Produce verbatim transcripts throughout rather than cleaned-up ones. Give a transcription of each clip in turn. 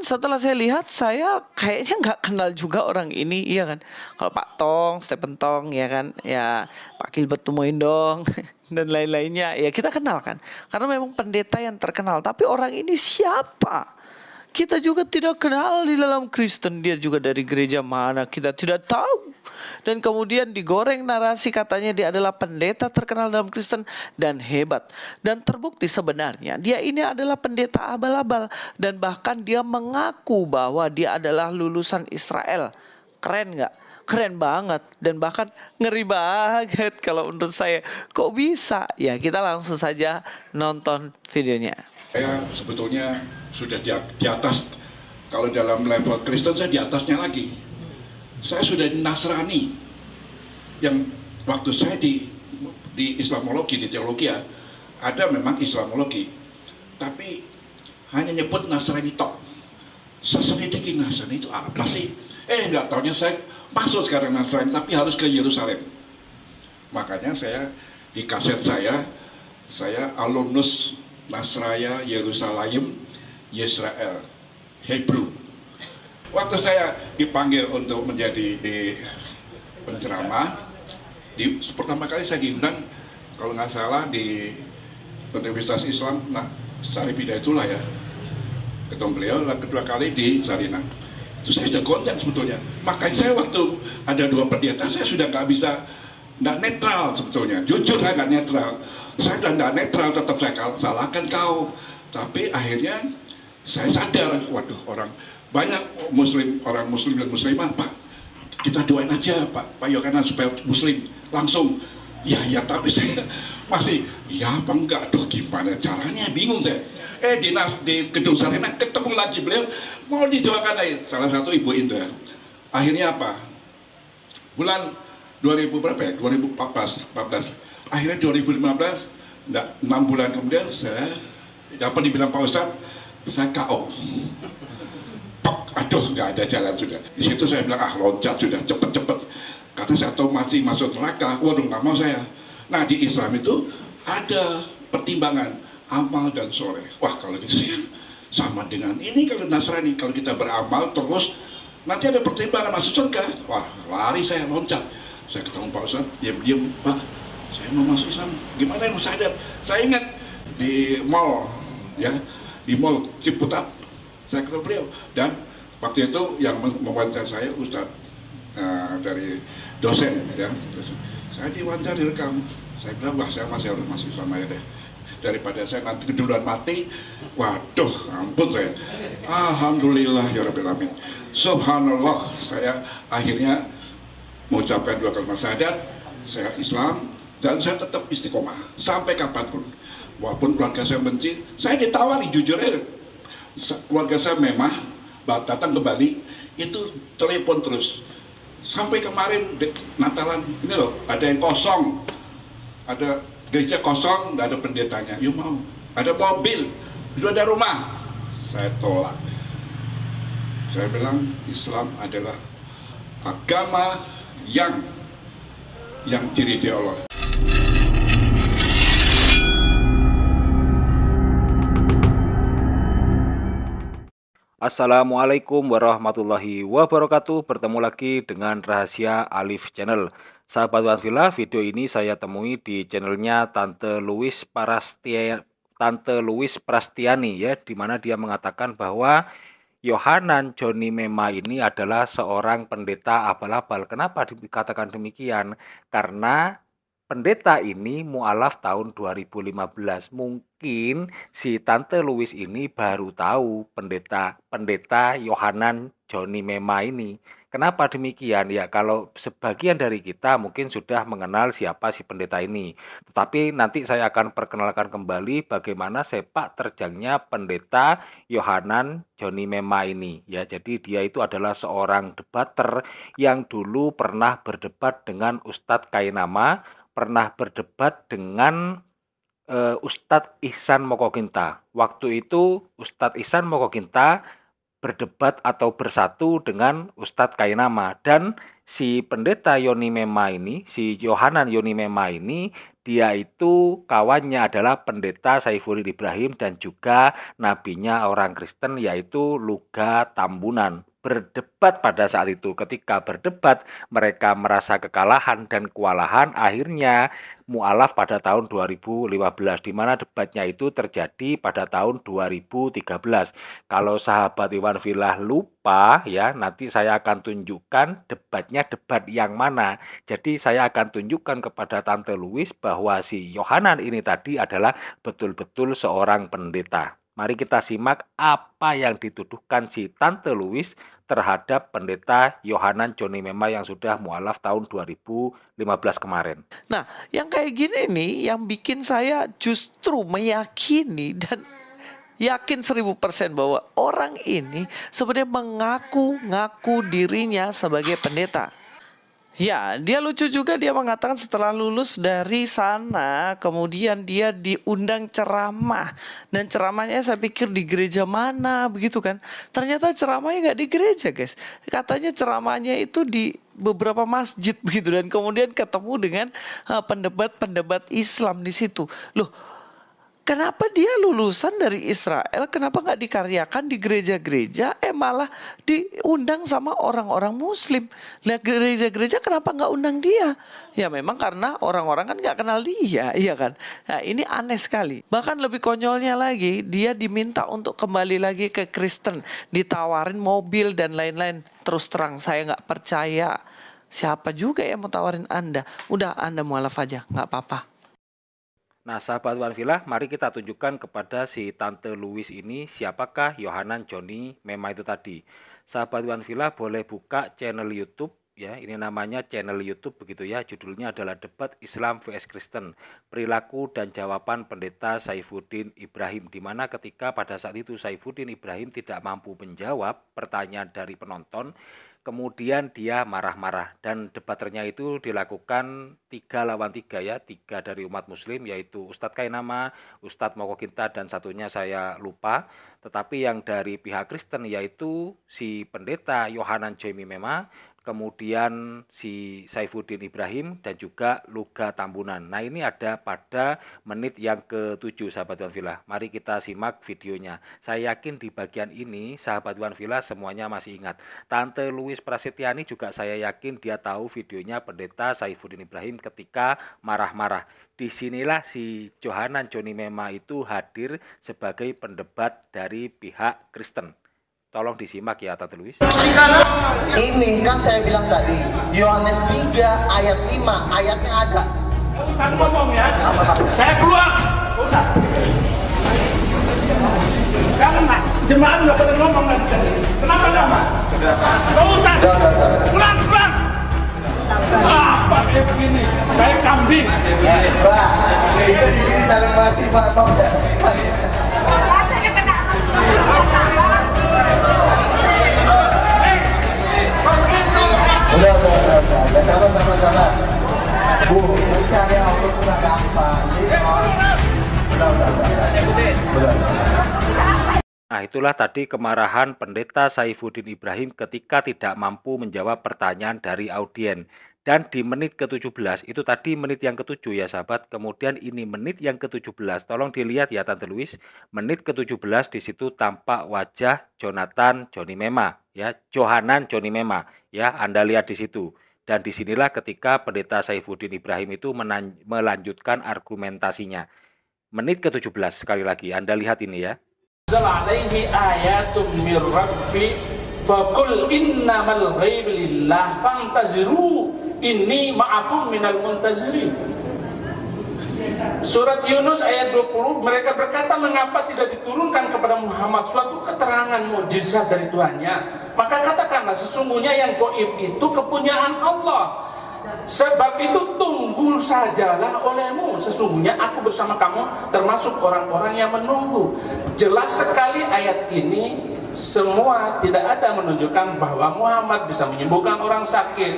setelah saya lihat, saya kayaknya nggak kenal juga orang ini, iya kan? Kalau Pak Tong, Stephen Tong, ya kan? Ya Pak Gilbert Tumaindong dan lain-lainnya, ya kita kenal kan? Karena memang pendeta yang terkenal. Tapi orang ini siapa? Kita juga tidak kenal di dalam Kristen. Dia juga dari gereja mana, kita tidak tahu. Dan kemudian digoreng narasi katanya dia adalah pendeta terkenal dalam Kristen dan hebat. Dan terbukti sebenarnya dia ini adalah pendeta abal-abal. Dan bahkan dia mengaku bahwa dia adalah lulusan Israel. Keren nggak? Keren banget. Dan bahkan ngeri banget kalau menurut saya. Kok bisa? Ya kita langsung saja nonton videonya. Saya sebetulnya sudah di atas, kalau dalam level Kristen saya di atasnya lagi. Saya sudah Nasrani, yang waktu saya di, di Islamologi, di teologi ya, ada memang Islamologi, tapi hanya nyebut Nasrani tok. Saya selidiki Nasrani itu apa sih? Eh nggak taunya saya masuk sekarang Nasrani, tapi harus ke Yerusalem. Makanya saya di kaset saya, saya alumnus Nasraya, Yerusalem, Yisrael, Hebrew. Waktu saya dipanggil untuk menjadi di penceramah, di, pertama kali saya diundang, kalau nggak salah di Universitas Islam, nah, Sari Bidayatullah ya, ketemu beliau, kedua kali di Sarinah. Itu saya sudah konten sebetulnya. Makanya saya waktu ada dua pendeta, saya sudah nggak bisa, nggak netral sebetulnya, jujur saya nggak netral. Saya sudah nggak netral, tetap saya salahkan kau. Tapi akhirnya saya sadar, waduh orang banyak muslim, orang muslim dan muslimah, Pak, kita doain aja Pak, Pak Yohanan supaya muslim langsung. Ya, ya, tapi saya masih, ya apa enggak, aduh gimana caranya, bingung saya. Eh di, di gedung Sarinah ketemu lagi beliau, mau didoakan aja, salah satu Ibu Indra. Akhirnya apa? Bulan dua ribu berapa ya? dua ribu empat belas. Akhirnya dua ribu lima belas, enam bulan kemudian saya, apa dibilang Pak Ustadz, saya K O. Pok, aduh nggak ada jalan sudah. Di situ saya bilang, ah loncat sudah, cepet-cepet. Karena saya tahu masih masuk neraka, waduh nggak mau saya. Nah di Islam itu ada pertimbangan, amal dan soleh. Wah kalau gitu ya, sama dengan ini kalau Nasrani, kalau kita beramal terus, nanti ada pertimbangan masuk surga. Wah lari saya, loncat. Saya ketemu Pak Ustadz, diam-diam, Pak. Saya mau masuk Islam, gimana yang sadar? Saya ingat di mall, ya, di mall Ciputat, saya ketemu beliau. Dan waktu itu yang mewawancarai saya Ustadz uh, dari dosen, ya. Saya diwawancarai rekam, saya bilang, wah saya masih harus masuk Islam ya deh. Daripada saya nanti keduluan mati, waduh, ampun saya. Alhamdulillah, ya Rabbil Alamin. Subhanallah, saya akhirnya mengucapkan dua kalimat syahadat, saya Islam. Dan saya tetap istiqomah sampai kapanpun. Walaupun keluarga saya benci, saya ditawari jujur aja. Keluarga saya memang datang ke Bali, itu telepon terus. Sampai kemarin Natalan, ini loh, ada yang kosong. Ada gereja kosong, nggak ada pendetanya. Ya mau, ada mobil, belum ada rumah. Saya tolak. Saya bilang Islam adalah agama yang yang diri dia Allah. Assalamualaikum warahmatullahi wabarakatuh. Bertemu lagi dengan Rahasia Alif Channel. Sahabat Wanvilla, video ini saya temui di channelnya Tante Louis Prasetyani, Tante Louis Prasetyani ya, dimana dia mengatakan bahwa Yohanan Joni Memah ini adalah seorang pendeta abal-abal. Kenapa dikatakan demikian? Karena pendeta ini mu'alaf tahun dua ribu lima belas. Mungkin si Tante Louis ini baru tahu pendeta pendeta Yohanan Joni Memah ini. Kenapa demikian? Ya kalau sebagian dari kita mungkin sudah mengenal siapa si pendeta ini. Tetapi nanti saya akan perkenalkan kembali bagaimana sepak terjangnya pendeta Yohanan Joni Memah ini. Ya, jadi dia itu adalah seorang debater yang dulu pernah berdebat dengan Ustadz Kainama, pernah berdebat dengan uh, Ustadz Ihsan Mokoginta. Waktu itu Ustadz Ihsan Mokoginta berdebat atau bersatu dengan Ustadz Kainama, dan si pendeta Joni Memah ini, si Yohanan Joni Memah ini, dia itu kawannya adalah pendeta Saifuddin Ibrahim dan juga nabinya orang Kristen yaitu Luga Tambunan. Berdebat pada saat itu, ketika berdebat mereka merasa kekalahan dan kewalahan, akhirnya mualaf pada tahun dua ribu lima belas, di mana debatnya itu terjadi pada tahun dua ribu tiga belas. Kalau sahabat Iwan Filah lupa ya, nanti saya akan tunjukkan debatnya debat yang mana. Jadi saya akan tunjukkan kepada Tante Louis bahwa si Yohanan ini tadi adalah betul-betul seorang pendeta. Mari kita simak apa yang dituduhkan si Tante Louis terhadap pendeta Yohanan Joni Memah yang sudah mualaf tahun dua ribu lima belas kemarin. Nah, yang kayak gini nih yang bikin saya justru meyakini dan yakin seribu persen bahwa orang ini sebenarnya mengaku-ngaku dirinya sebagai pendeta. Ya, dia lucu juga, dia mengatakan setelah lulus dari sana kemudian dia diundang ceramah. Dan ceramahnya saya pikir di gereja mana begitu kan. Ternyata ceramahnya nggak di gereja guys. Katanya ceramahnya itu di beberapa masjid begitu. Dan kemudian ketemu dengan pendebat-pendebat Islam di situ. Loh, kenapa dia lulusan dari Israel, kenapa nggak dikaryakan di gereja-gereja, eh malah diundang sama orang-orang muslim. Nah gereja-gereja kenapa nggak undang dia? Ya memang karena orang-orang kan nggak kenal dia, iya kan? Nah ini aneh sekali. Bahkan lebih konyolnya lagi, dia diminta untuk kembali lagi ke Kristen. Ditawarin mobil dan lain-lain. Terus terang saya nggak percaya. Siapa juga yang mau tawarin Anda? Udah Anda mualaf aja, nggak apa-apa. Nah sahabat Iwan Filah, mari kita tunjukkan kepada si Tante Louis ini siapakah Yohanan Joni Memah itu tadi. Sahabat Iwan Filah boleh buka channel YouTube ya, ini namanya channel YouTube begitu ya, judulnya adalah Debat Islam versus Kristen, Perilaku dan Jawaban Pendeta Saifuddin Ibrahim, di mana ketika pada saat itu Saifuddin Ibrahim tidak mampu menjawab pertanyaan dari penonton. Kemudian dia marah-marah dan debaternya itu dilakukan tiga lawan tiga ya, tiga dari umat muslim yaitu Ustadz Kainama, Ustadz Mokoginta dan satunya saya lupa. Tetapi yang dari pihak Kristen yaitu si pendeta Yohanan Joni Memah, kemudian si Saifuddin Ibrahim dan juga Luga Tambunan. Nah ini ada pada menit yang ketujuh sahabat Iwan Filah. Mari kita simak videonya. Saya yakin di bagian ini sahabat Iwan Filah semuanya masih ingat. Tante Louis Louis Prasetyani juga saya yakin dia tahu videonya pendeta Saifuddin Ibrahim ketika marah-marah. Disinilah si Yohanan Joni Memah itu hadir sebagai pendebat dari pihak Kristen. Tolong disimak ya Tante Louis. Ini kan saya bilang tadi Yohanes tiga ayat lima, ayatnya ada. Saya ngomong ya. Saya keluar. Kamu nggak jemaat nggak boleh ngomong nanti. Kenapa lama? Gak usah. Pulang, pulang. Apa kayak begini? Saya kambing. Pak, kita digini saling mati Pak. Rasanya kena salah. Udah, udah, udah. Udah sabar, sabar, sabar. Bu, mencari Allah itu gak gampang. Udah, udah, udah. Nah itulah tadi kemarahan pendeta Saifuddin Ibrahim ketika tidak mampu menjawab pertanyaan dari audiens. Dan di menit ke tujuh belas, itu tadi menit yang ketujuh ya sahabat, kemudian ini menit yang ketujuh belas, tolong dilihat ya Tante Louis, menit ketujuh belas di situ tampak wajah Jonathan Joni Memah, ya Yohanan Joni Memah, ya Anda lihat di situ. Dan disinilah ketika pendeta Saifuddin Ibrahim itu melanjutkan argumentasinya. Menit ke tujuh belas sekali lagi, Anda lihat ini ya. Alaihi ayatun min rabbi faqul innamal ghaib lillah fantaziru inni ma'akum minal muntazirin. Surat Yunus ayat dua puluh, mereka berkata mengapa tidak diturunkan kepada Muhammad suatu keterangan mukjizat dari Tuhannya, maka katakanlah sesungguhnya yang gaib itu kepunyaan Allah, sebab itu tunggu sajalah olehmu, sesungguhnya aku bersama kamu termasuk orang-orang yang menunggu. Jelas sekali ayat ini semua tidak ada menunjukkan bahwa Muhammad bisa menyembuhkan orang sakit,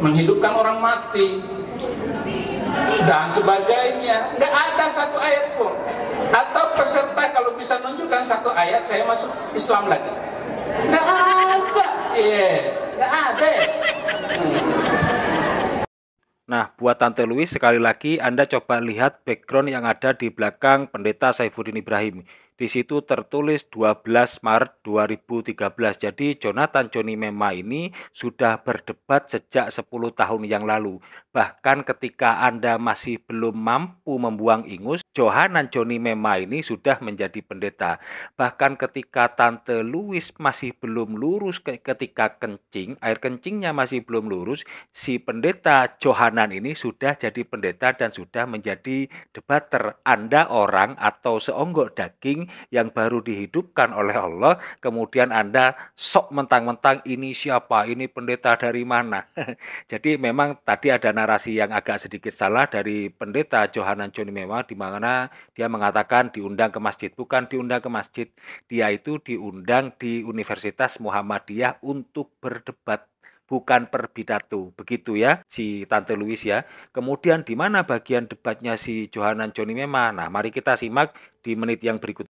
menghidupkan orang mati dan sebagainya. Nggak ada satu ayat pun. Atau peserta kalau bisa menunjukkan satu ayat saya masuk Islam lagi. Nggak ada, yeah. Nggak ada. Nah, buat Tante Louis, sekali lagi Anda coba lihat background yang ada di belakang pendeta Saifuddin Ibrahim. Di situ tertulis dua belas Maret dua ribu tiga belas. Jadi Yohanan Joni Memah ini sudah berdebat sejak sepuluh tahun yang lalu. Bahkan ketika Anda masih belum mampu membuang ingus, Yohanan Joni Memah ini sudah menjadi pendeta. Bahkan ketika Tante Louis masih belum lurus ketika kencing, air kencingnya masih belum lurus, si pendeta Yohanan ini sudah jadi pendeta dan sudah menjadi debater. Anda orang atau seonggok daging yang baru dihidupkan oleh Allah, kemudian Anda sok mentang-mentang ini siapa, ini pendeta dari mana. Jadi memang tadi ada narasi yang agak sedikit salah dari pendeta Yohanan Joni Memah, di mana dia mengatakan diundang ke masjid. Bukan diundang ke masjid, dia itu diundang di Universitas Muhammadiyah untuk berdebat, bukan perpidato, begitu ya si Tante Louis ya. Kemudian di mana bagian debatnya si Yohanan Joni Memah? Nah, mari kita simak di menit yang berikut.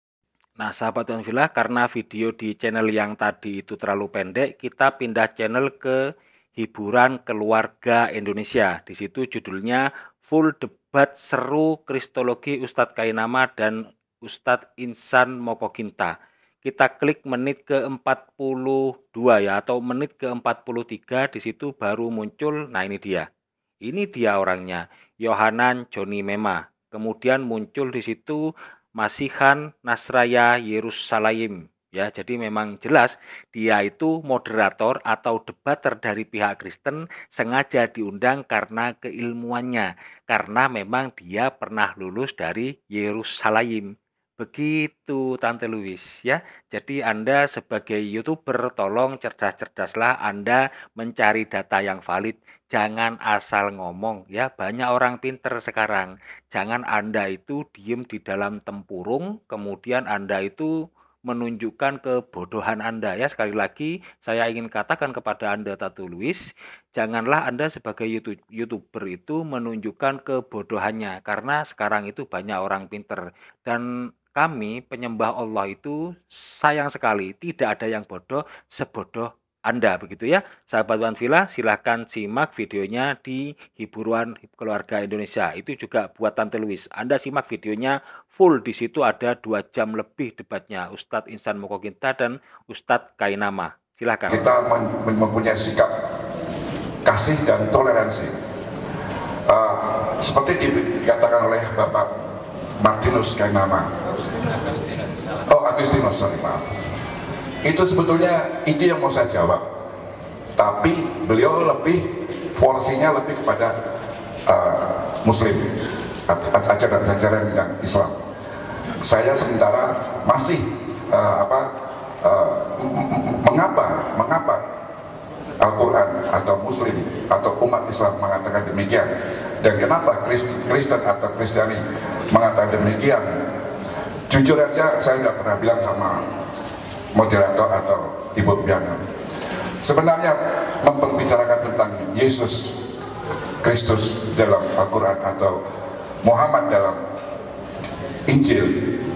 Nah, sahabat Tuhan Villa, karena video di channel yang tadi itu terlalu pendek, kita pindah channel ke Hiburan Keluarga Indonesia. Di situ judulnya Full Debat Seru Kristologi Ustadz Kainama dan Ustadz Ihsan Mokoginta. Kita klik menit ke empat puluh dua ya, atau menit ke empat puluh tiga, di situ baru muncul. Nah, ini dia. Ini dia orangnya, Yohanan Joni Memah. Kemudian muncul di situ Masihan Nasraya Yerusalem. Ya, jadi memang jelas dia itu moderator atau debater dari pihak Kristen, sengaja diundang karena keilmuannya, karena memang dia pernah lulus dari Yerusalem. Begitu Tante Louis ya. Jadi Anda sebagai YouTuber tolong cerdas-cerdaslah Anda mencari data yang valid. Jangan asal ngomong ya. Banyak orang pinter sekarang. Jangan Anda itu diem di dalam tempurung, kemudian Anda itu menunjukkan kebodohan Anda ya. Sekali lagi saya ingin katakan kepada Anda Tante Louis, janganlah Anda sebagai YouTuber itu menunjukkan kebodohannya, karena sekarang itu banyak orang pinter. Dan kami penyembah Allah itu sayang sekali tidak ada yang bodoh sebodoh Anda, begitu ya. Sahabat Tuhan Villa, silahkan simak videonya di Hiburan Keluarga Indonesia. Itu juga buat Tante Louis, Anda simak videonya full. Di situ ada dua jam lebih debatnya Ustadz Ihsan Mokoginta dan Ustadz Kainama. Silahkan. Kita mempunyai sikap kasih dan toleransi. Uh, seperti dikatakan oleh Bapak Martinus Kainama, oh Agustinus, sorry, maaf. Itu sebetulnya ide yang mau saya jawab, tapi beliau lebih porsinya lebih kepada uh, Muslim, ajaran-ajaran yang Islam. Saya sementara masih uh, apa uh, mengapa mengapa Al-Quran atau Muslim atau umat Islam mengatakan demikian, dan kenapa Kristen atau Kristiani mengatakan demikian. Jujur aja saya nggak pernah bilang sama moderator atau ibu Biana. Sebenarnya memperbicarakan tentang Yesus Kristus dalam Al-Quran atau Muhammad dalam Injil